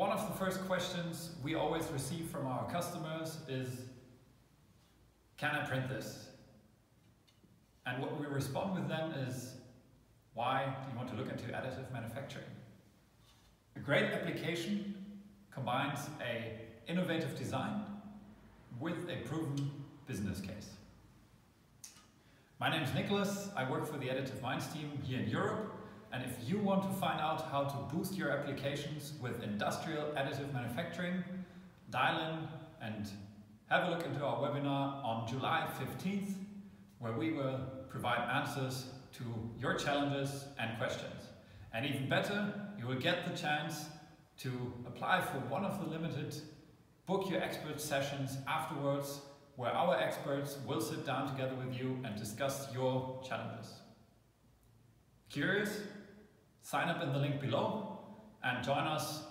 One of the first questions we always receive from our customers is, can I print this? And what we respond with then is, why do you want to look into additive manufacturing? A great application combines an innovative design with a proven business case. My name is Nicholas, I work for the Additive Minds team here in Europe, and if you want to find out how to boost your applications with industrial additive manufacturing, dial in and have a look into our webinar on July 15th, where we will provide answers to your challenges and questions. And even better, you will get the chance to apply for one of the limited Book Your Expert sessions afterwards, where our experts will sit down together with you and discuss your challenges. Curious? Sign up in the link below and join us